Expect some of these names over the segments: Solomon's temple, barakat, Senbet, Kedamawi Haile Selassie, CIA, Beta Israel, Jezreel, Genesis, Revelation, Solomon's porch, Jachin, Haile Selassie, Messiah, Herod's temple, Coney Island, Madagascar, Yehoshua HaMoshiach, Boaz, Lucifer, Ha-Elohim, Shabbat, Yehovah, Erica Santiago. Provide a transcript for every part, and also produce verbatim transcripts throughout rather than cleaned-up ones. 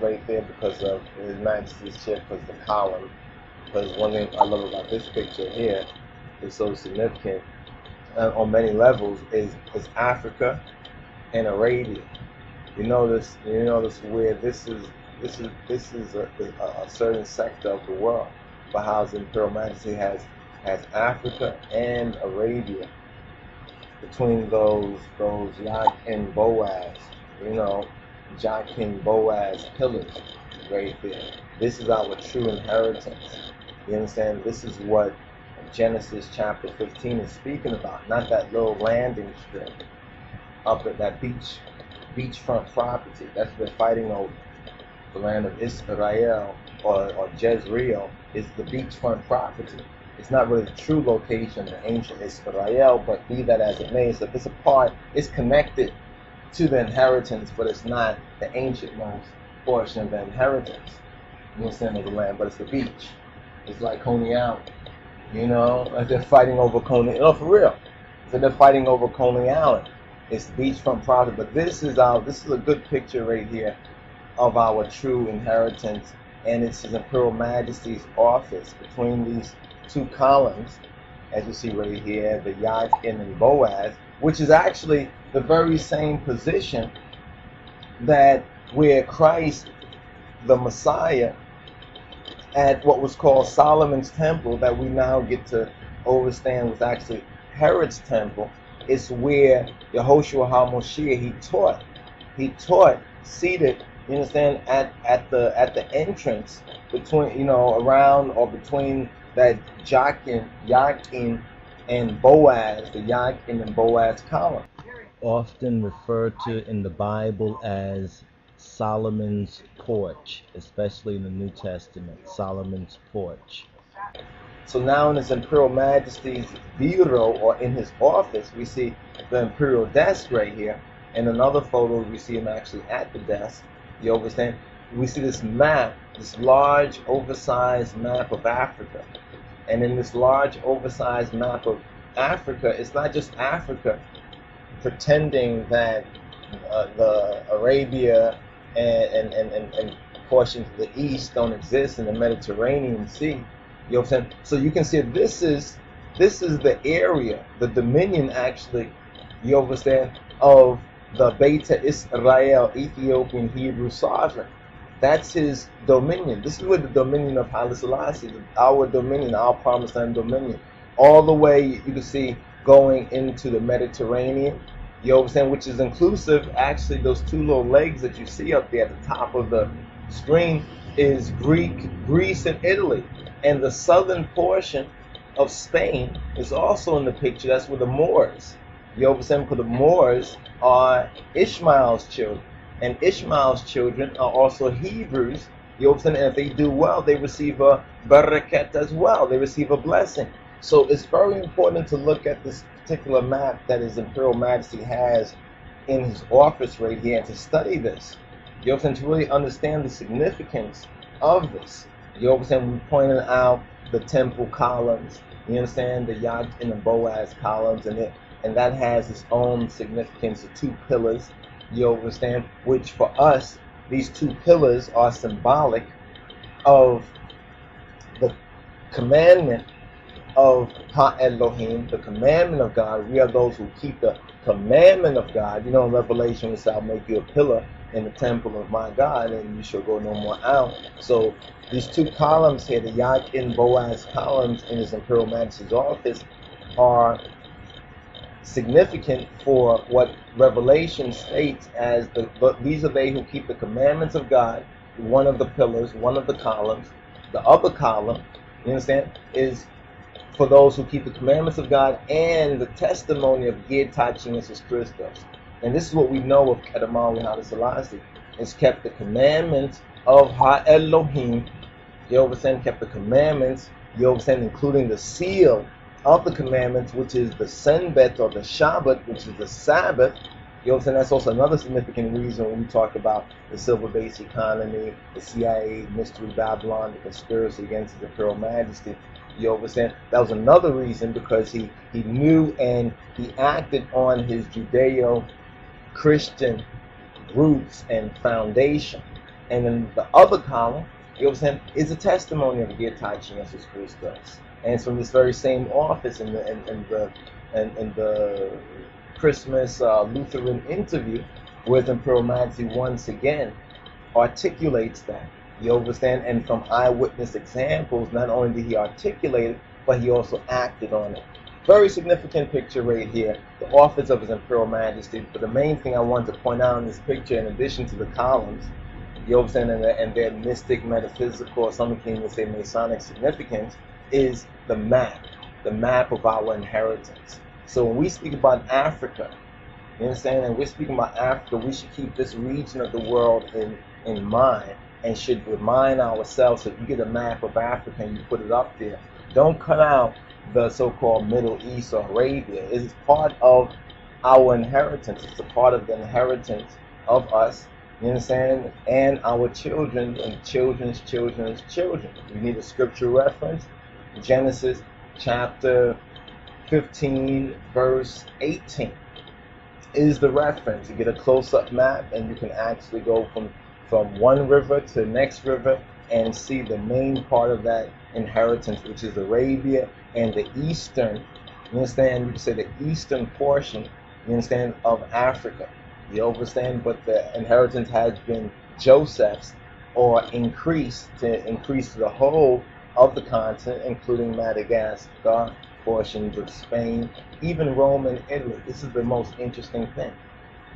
right there because of His Majesty's chair, because of the column. Because one thing I love about this picture here is so significant uh, on many levels is is Africa and Arabia. You notice, you notice where this is this is this is a, a, a certain sector of the world. But how His Imperial Majesty has has Africa and Arabia between those those Jachin Boaz, you know, Jachin Boaz pillars right there. This is our true inheritance. You understand? This is what Genesis chapter fifteen is speaking about. Not that little landing strip up at that beach, beachfront property. That's what they're fighting over. The land of Israel or, or Jezreel is the beachfront property. It's not really the true location of ancient Israel, but be that as it may, so it's a part, it's connected to the inheritance, but it's not the ancient most portion of the inheritance. You understand, of the land, but it's the beach. It's like Coney Island. You know, like they're fighting over Coney. No, for real. So they're fighting over Coney Island. It's beachfront property. But this is our. This is a good picture right here of our true inheritance, and it's His Imperial Majesty's office between these two columns, as you see right here, the Jachin and Boaz, which is actually the very same position that where Christ, the Messiah, at what was called Solomon's temple that we now get to overstand was actually Herod's temple. It's where Yehoshua HaMoshiach he taught. He taught seated, you understand, at, at the at the entrance between, you know, around or between that Jachin, Jachin and Boaz, the Jachin and Boaz column. Often referred to in the Bible as Solomon's porch, especially in the New Testament, Solomon's porch. So now in His Imperial Majesty's bureau, or in his office, we see the imperial desk right here. And another photo, we see him actually at the desk. You understand? We see this map, this large, oversized map of Africa. And in this large, oversized map of Africa, it's not just Africa pretending that uh, the Arabia And, and, and, and portions of the East don't exist in the Mediterranean Sea. You know what I'm saying? So you can see this is this is the area, the dominion actually, you understand, of the Beta Israel, Ethiopian Hebrew sovereign. That's his dominion. This is where the dominion of Haile Selassie, our dominion, our promised land dominion, all the way you can see going into the Mediterranean. You know what I'm saying? Which is inclusive. Actually, those two little legs that you see up there at the top of the screen is Greek, Greece, and Italy. And the southern portion of Spain is also in the picture. That's where the Moors. You know what I'm saying? Because the Moors are Ishmael's children, and Ishmael's children are also Hebrews. You know what I'm saying? And if they do well, they receive a barakat as well. They receive a blessing. So it's very important to look at this particular map that His Imperial Majesty has in his office right here, and to study this, you know what I'm saying, to really understand the significance of this. You know what I'm saying? We pointed out the temple columns, you understand, the Yacht and the Boaz columns, and it, and that has its own significance, the two pillars, you understand, which for us, these two pillars are symbolic of the commandment of Ha-Elohim, the commandment of God. We are those who keep the commandment of God. You know, in Revelation, it says, I'll make you a pillar in the temple of my God, and you shall go no more out. So these two columns here, the Jachin Boaz columns in His Imperial Majesty's office, are significant for what Revelation states as the, but these are they who keep the commandments of God, one of the pillars, one of the columns. The upper column, you understand, is for those who keep the commandments of God and the testimony of Yirtat Jesus Christos. And this is what we know of Kedamawi Haile Selassie, is kept the commandments of Ha-Elohim, Yehovah, kept the commandments, Yehovah, including the seal of the commandments, which is the Senbet or the Shabbat, which is the Sabbath. Yehovah, that's also another significant reason when we talk about the silver-based economy, the C I A, Mystery Babylon, the conspiracy against His Imperial Majesty. You understand? That was another reason, because he, he knew and he acted on his Judeo-Christian roots and foundation. And then the other column, you know what I'm saying, is a testimony of the Gitachi Jesus Christus. And it's from this very same office in the in, in the in, in the Christmas uh, Lutheran interview with Imperial Maxi once again articulates that. You understand? And from eyewitness examples, not only did he articulate it, but he also acted on it. Very significant picture right here, the office of His Imperial Majesty. But the main thing I wanted to point out in this picture, in addition to the columns, you know what I'm saying, and, the, and their mystic, metaphysical, or some can even say Masonic significance, is the map, the map of our inheritance. So when we speak about Africa, you understand, and we're speaking about Africa, we should keep this region of the world in, in mind, and should remind ourselves that you get a map of Africa and you put it up there. Don't cut out the so-called Middle East or Arabia. It is part of our inheritance. It's a part of the inheritance of us, you understand, and our children and children's children's children. You need a scripture reference. Genesis chapter fifteen, verse eighteen is the reference. You get a close-up map, and you can actually go from from one river to the next river and see the main part of that inheritance, which is Arabia and the eastern, you understand, you could say the eastern portion, you understand, of Africa. You understand? But the inheritance has been Joseph's, or increased to increase the whole of the continent, including Madagascar, portions of Spain, even Rome and Italy. This is the most interesting thing.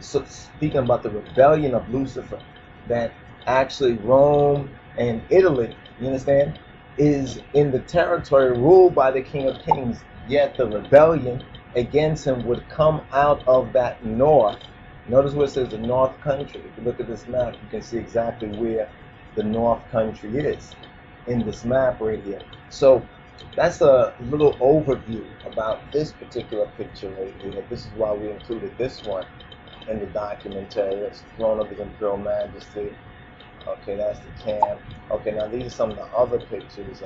So, speaking about the rebellion of Lucifer, that actually Rome and Italy, you understand, is in the territory ruled by the King of Kings, yet the rebellion against him would come out of that north. Notice where it says the north country. If you look at this map, you can see exactly where the north country is in this map right here. So that's a little overview about this particular picture right here. This is why we included this one in the documentary. That's Throne of His Imperial Majesty. Okay, that's the camp. Okay, now these are some of the other pictures.